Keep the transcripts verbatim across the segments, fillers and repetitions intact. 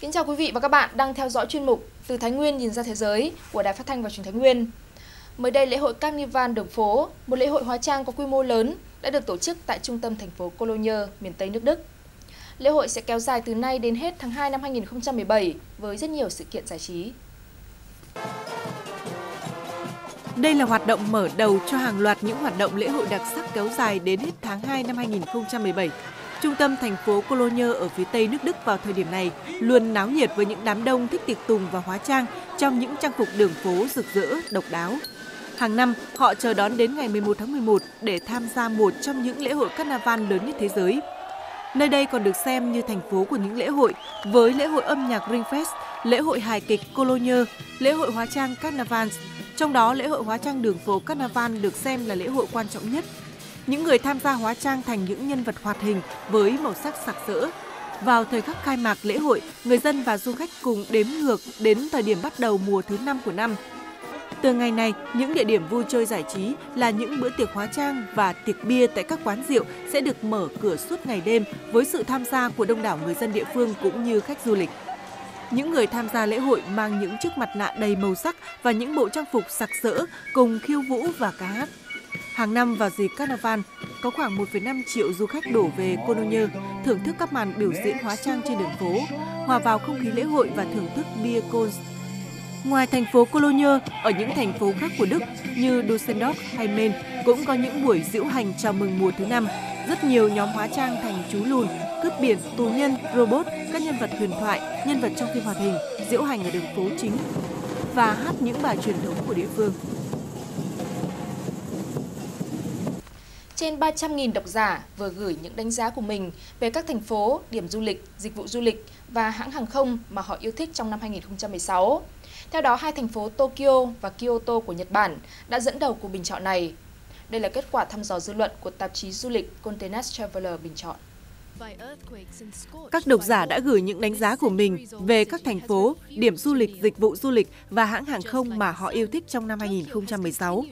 Kính chào quý vị và các bạn đang theo dõi chuyên mục Từ Thái Nguyên nhìn ra thế giới của Đài Phát thanh và Truyền hình Thái Nguyên. Mới đây, lễ hội Carnival đường phố, một lễ hội hóa trang có quy mô lớn, đã được tổ chức tại trung tâm thành phố Cologne, miền Tây nước Đức. Lễ hội sẽ kéo dài từ nay đến hết tháng hai năm hai nghìn không trăm mười bảy với rất nhiều sự kiện giải trí. Đây là hoạt động mở đầu cho hàng loạt những hoạt động lễ hội đặc sắc kéo dài đến hết tháng hai năm hai nghìn không trăm mười bảy. Trung tâm thành phố Cologne ở phía Tây nước Đức vào thời điểm này luôn náo nhiệt với những đám đông thích tiệc tùng và hóa trang trong những trang phục đường phố rực rỡ, độc đáo. Hàng năm, họ chờ đón đến ngày mười một tháng mười một để tham gia một trong những lễ hội Carnival lớn nhất thế giới. Nơi đây còn được xem như thành phố của những lễ hội, với lễ hội âm nhạc Ringfest, lễ hội hài kịch Cologne, lễ hội hóa trang Carnival. Trong đó, lễ hội hóa trang đường phố Carnival được xem là lễ hội quan trọng nhất. Những người tham gia hóa trang thành những nhân vật hoạt hình với màu sắc sặc sỡ. Vào thời khắc khai mạc lễ hội, người dân và du khách cùng đếm ngược đến thời điểm bắt đầu mùa thứ năm của năm. Từ ngày này, những địa điểm vui chơi giải trí là những bữa tiệc hóa trang và tiệc bia tại các quán rượu sẽ được mở cửa suốt ngày đêm với sự tham gia của đông đảo người dân địa phương cũng như khách du lịch. Những người tham gia lễ hội mang những chiếc mặt nạ đầy màu sắc và những bộ trang phục sặc sỡ cùng khiêu vũ và ca hát. Hàng năm vào dịp Carnival, có khoảng một phẩy năm triệu du khách đổ về Cologne thưởng thức các màn biểu diễn hóa trang trên đường phố, hòa vào không khí lễ hội và thưởng thức bia Kölsch. Ngoài thành phố Cologne, ở những thành phố khác của Đức như Düsseldorf hay Mainz cũng có những buổi diễu hành chào mừng mùa thứ năm. Rất nhiều nhóm hóa trang thành chú lùn, cướp biển, tù nhân, robot, các nhân vật huyền thoại, nhân vật trong phim hoạt hình, diễu hành ở đường phố chính và hát những bài truyền thống của địa phương. Trên ba trăm nghìn độc giả vừa gửi những đánh giá của mình về các thành phố, điểm du lịch, dịch vụ du lịch và hãng hàng không mà họ yêu thích trong năm hai nghìn không trăm mười sáu. Theo đó, hai thành phố Tokyo và Kyoto của Nhật Bản đã dẫn đầu cuộc bình chọn này. Đây là kết quả thăm dò dư luận của tạp chí du lịch Condé Nast Traveler bình chọn. Các độc giả đã gửi những đánh giá của mình về các thành phố, điểm du lịch, dịch vụ du lịch và hãng hàng không mà họ yêu thích trong năm hai nghìn không trăm mười sáu.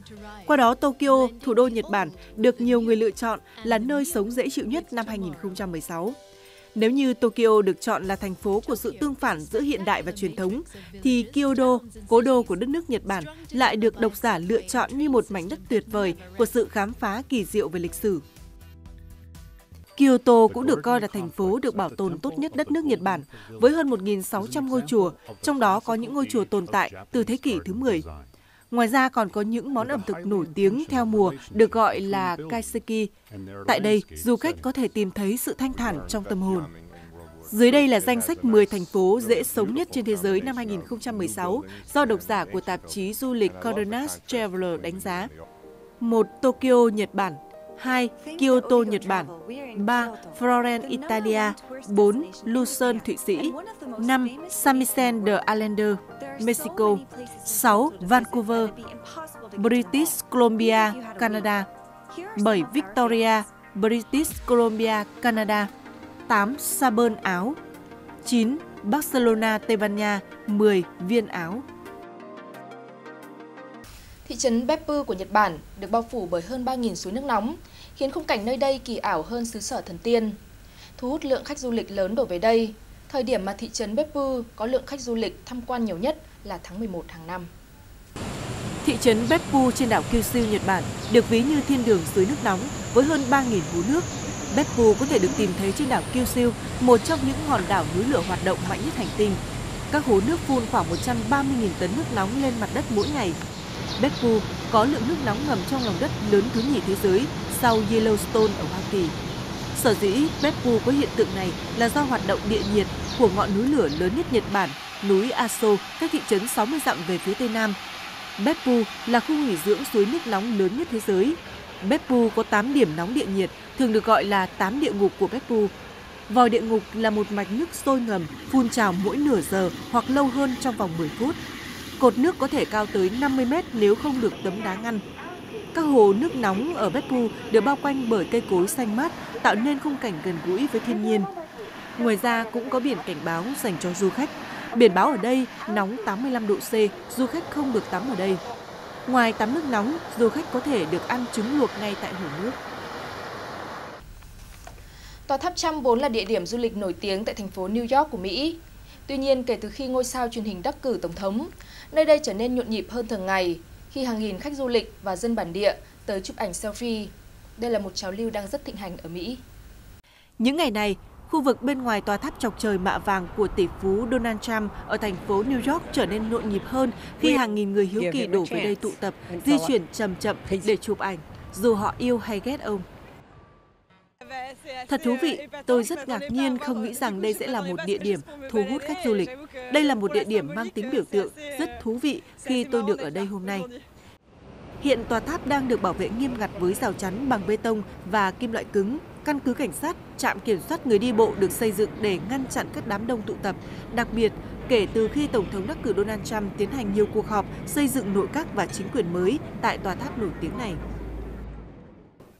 Qua đó, Tokyo, thủ đô Nhật Bản, được nhiều người lựa chọn là nơi sống dễ chịu nhất năm hai nghìn không trăm mười sáu. Nếu như Tokyo được chọn là thành phố của sự tương phản giữa hiện đại và truyền thống, thì Kyoto, cố đô của đất nước Nhật Bản, lại được độc giả lựa chọn như một mảnh đất tuyệt vời của sự khám phá kỳ diệu về lịch sử. Kyoto cũng được coi là thành phố được bảo tồn tốt nhất đất nước Nhật Bản, với hơn một nghìn sáu trăm ngôi chùa, trong đó có những ngôi chùa tồn tại từ thế kỷ thứ mười. Ngoài ra còn có những món ẩm thực nổi tiếng theo mùa được gọi là kaiseki. Tại đây, du khách có thể tìm thấy sự thanh thản trong tâm hồn. Dưới đây là danh sách mười thành phố dễ sống nhất trên thế giới năm hai nghìn không trăm mười sáu do độc giả của tạp chí du lịch Condé Nast Traveler đánh giá. một. Tokyo, Nhật Bản. hai. Kyoto, Nhật Bản. ba. Florence, Italia. bốn. Lucerne, Thụy Sĩ. năm. San Miguel de Allende, Mexico. sáu. Vancouver, British Columbia, Canada. bảy. Victoria, British Columbia, Canada. tám. Sabon, Áo. chín. Barcelona, Tây Ban Nha. mười. Viên, Áo. Thị trấn Beppu của Nhật Bản được bao phủ bởi hơn ba nghìn suối nước nóng, khiến khung cảnh nơi đây kỳ ảo hơn xứ sở thần tiên, thu hút lượng khách du lịch lớn đổ về đây. Thời điểm mà thị trấn Beppu có lượng khách du lịch tham quan nhiều nhất là tháng mười một hàng năm. Thị trấn Beppu trên đảo Kyushu, Nhật Bản được ví như thiên đường suối nước nóng với hơn ba nghìn hố nước. Beppu có thể được tìm thấy trên đảo Kyushu, một trong những hòn đảo núi lửa hoạt động mạnh nhất hành tinh. Các hố nước phun khoảng một trăm ba mươi nghìn tấn nước nóng lên mặt đất mỗi ngày. Beppu có lượng nước nóng ngầm trong lòng đất lớn thứ nhì thế giới sau Yellowstone ở Hoa Kỳ. Sở dĩ Beppu có hiện tượng này là do hoạt động địa nhiệt của ngọn núi lửa lớn nhất Nhật Bản, núi Aso, cách thị trấn sáu mươi dặm về phía tây nam. Beppu là khu nghỉ dưỡng suối nước nóng lớn nhất thế giới. Beppu có tám điểm nóng địa nhiệt, thường được gọi là tám địa ngục của Beppu. Vòi địa ngục là một mạch nước sôi ngầm phun trào mỗi nửa giờ hoặc lâu hơn trong vòng mười phút. Cột nước có thể cao tới năm mươi mét nếu không được tấm đá ngăn. Các hồ nước nóng ở Beppu được bao quanh bởi cây cối xanh mát, tạo nên khung cảnh gần gũi với thiên nhiên. Ngoài ra cũng có biển cảnh báo dành cho du khách. Biển báo ở đây nóng tám mươi lăm độ C, du khách không được tắm ở đây. Ngoài tắm nước nóng, du khách có thể được ăn trứng luộc ngay tại hồ nước. Tòa tháp Trump vốn là địa điểm du lịch nổi tiếng tại thành phố New York của Mỹ. Tuy nhiên, kể từ khi ngôi sao truyền hình đắc cử Tổng thống, nơi đây trở nên nhộn nhịp hơn thường ngày khi hàng nghìn khách du lịch và dân bản địa tới chụp ảnh selfie. Đây là một trào lưu đang rất thịnh hành ở Mỹ. Những ngày này, khu vực bên ngoài tòa tháp chọc trời mạ vàng của tỷ phú Donald Trump ở thành phố New York trở nên nhộn nhịp hơn khi hàng nghìn người hiếu kỳ đổ về đây tụ tập, di chuyển chậm chậm để chụp ảnh, dù họ yêu hay ghét ông. Thật thú vị, tôi rất ngạc nhiên không nghĩ rằng đây sẽ là một địa điểm thu hút khách du lịch. Đây là một địa điểm mang tính biểu tượng, rất thú vị khi tôi được ở đây hôm nay. Hiện tòa tháp đang được bảo vệ nghiêm ngặt với rào chắn bằng bê tông và kim loại cứng. Căn cứ cảnh sát, trạm kiểm soát người đi bộ được xây dựng để ngăn chặn các đám đông tụ tập. Đặc biệt, kể từ khi Tổng thống đắc cử Donald Trump tiến hành nhiều cuộc họp xây dựng nội các và chính quyền mới tại tòa tháp nổi tiếng này.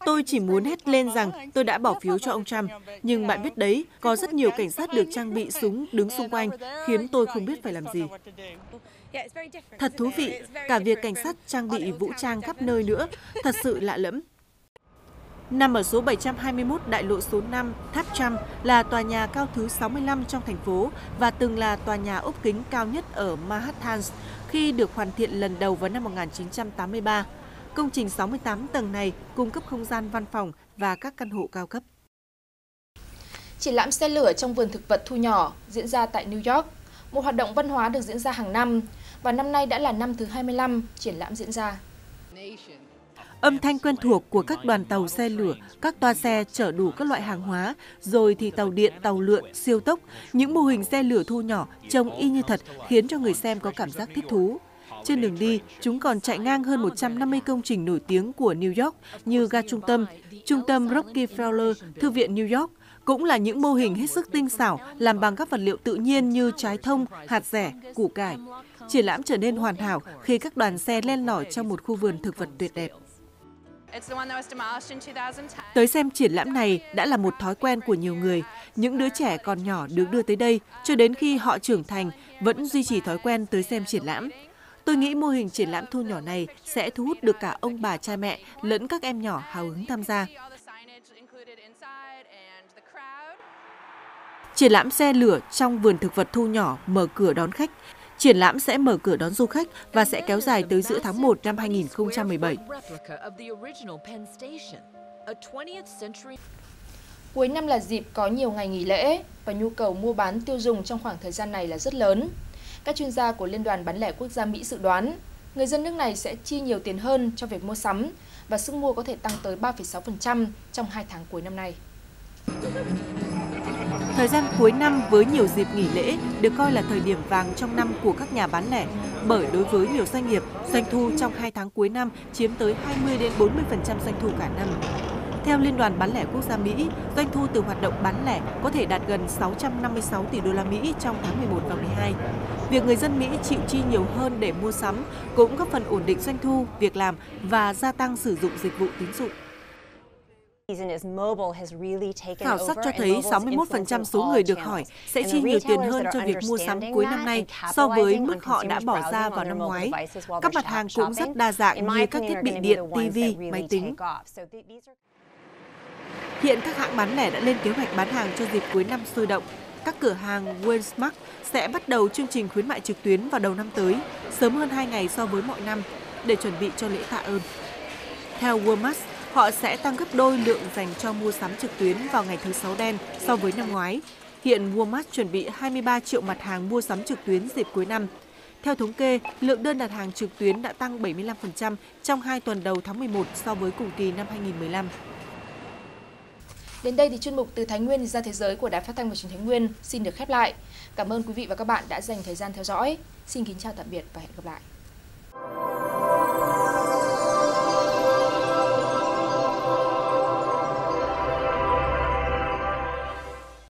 Tôi chỉ muốn hét lên rằng tôi đã bỏ phiếu cho ông Trump, nhưng bạn biết đấy, có rất nhiều cảnh sát được trang bị súng đứng xung quanh, khiến tôi không biết phải làm gì. Thật thú vị, cả việc cảnh sát trang bị vũ trang khắp nơi nữa, thật sự lạ lẫm. Nằm ở số bảy trăm hai mươi mốt đại lộ số năm, tháp Trump là tòa nhà cao thứ sáu mươi lăm trong thành phố và từng là tòa nhà ốp kính cao nhất ở Manhattan khi được hoàn thiện lần đầu vào năm một nghìn chín trăm tám mươi ba. Công trình sáu mươi tám tầng này cung cấp không gian văn phòng và các căn hộ cao cấp. Triển lãm xe lửa trong vườn thực vật thu nhỏ diễn ra tại New York, một hoạt động văn hóa được diễn ra hàng năm, và năm nay đã là năm thứ hai mươi lăm triển lãm diễn ra. Âm thanh quen thuộc của các đoàn tàu xe lửa, các toa xe chở đủ các loại hàng hóa, rồi thì tàu điện, tàu lượn, siêu tốc, những mô hình xe lửa thu nhỏ trông y như thật khiến cho người xem có cảm giác thích thú. Trên đường đi, chúng còn chạy ngang hơn một trăm năm mươi công trình nổi tiếng của New York như ga trung tâm, trung tâm Rockefeller, Thư viện New York, cũng là những mô hình hết sức tinh xảo làm bằng các vật liệu tự nhiên như trái thông, hạt dẻ, củ cải. Triển lãm trở nên hoàn hảo khi các đoàn xe len lỏi trong một khu vườn thực vật tuyệt đẹp. Tới xem triển lãm này đã là một thói quen của nhiều người. Những đứa trẻ còn nhỏ được đưa tới đây cho đến khi họ trưởng thành vẫn duy trì thói quen tới xem triển lãm. Tôi nghĩ mô hình triển lãm thu nhỏ này sẽ thu hút được cả ông bà cha mẹ lẫn các em nhỏ hào hứng tham gia. Triển lãm xe lửa trong vườn thực vật thu nhỏ mở cửa đón khách. Triển lãm sẽ mở cửa đón du khách và sẽ kéo dài tới giữa tháng một năm hai nghìn không trăm mười bảy. Cuối năm là dịp có nhiều ngày nghỉ lễ và nhu cầu mua bán tiêu dùng trong khoảng thời gian này là rất lớn. Các chuyên gia của Liên đoàn bán lẻ quốc gia Mỹ dự đoán, người dân nước này sẽ chi nhiều tiền hơn cho việc mua sắm và sức mua có thể tăng tới ba phẩy sáu phần trăm trong hai tháng cuối năm nay. Thời gian cuối năm với nhiều dịp nghỉ lễ được coi là thời điểm vàng trong năm của các nhà bán lẻ, bởi đối với nhiều doanh nghiệp, doanh thu trong hai tháng cuối năm chiếm tới hai mươi đến bốn mươi phần trăm doanh thu cả năm. Theo Liên đoàn bán lẻ quốc gia Mỹ, doanh thu từ hoạt động bán lẻ có thể đạt gần sáu trăm năm mươi sáu tỷ đô la Mỹ trong tháng mười một và mười hai. Việc người dân Mỹ chịu chi nhiều hơn để mua sắm cũng góp phần ổn định doanh thu, việc làm và gia tăng sử dụng dịch vụ tín dụng. Khảo sát cho thấy sáu mươi mốt phần trăm số người được hỏi sẽ chi nhiều tiền hơn cho việc mua sắm cuối năm nay so với mức họ đã bỏ ra vào năm ngoái. Các mặt hàng cũng rất đa dạng như các thiết bị điện, ti vi, máy tính. Hiện các hãng bán lẻ đã lên kế hoạch bán hàng cho dịp cuối năm sôi động. Các cửa hàng Walmart sẽ bắt đầu chương trình khuyến mại trực tuyến vào đầu năm tới, sớm hơn hai ngày so với mọi năm, để chuẩn bị cho lễ tạ ơn. Theo Walmart, họ sẽ tăng gấp đôi lượng dành cho mua sắm trực tuyến vào ngày thứ Sáu đen so với năm ngoái. Hiện Walmart chuẩn bị hai mươi ba triệu mặt hàng mua sắm trực tuyến dịp cuối năm. Theo thống kê, lượng đơn đặt hàng trực tuyến đã tăng bảy mươi lăm phần trăm trong hai tuần đầu tháng mười một so với cùng kỳ năm hai nghìn không trăm mười lăm. Đến đây thì chuyên mục Từ Thái Nguyên ra thế giới của Đài Phát thanh và Truyền hình Thái Nguyên xin được khép lại. Cảm ơn quý vị và các bạn đã dành thời gian theo dõi. Xin kính chào tạm biệt và hẹn gặp lại.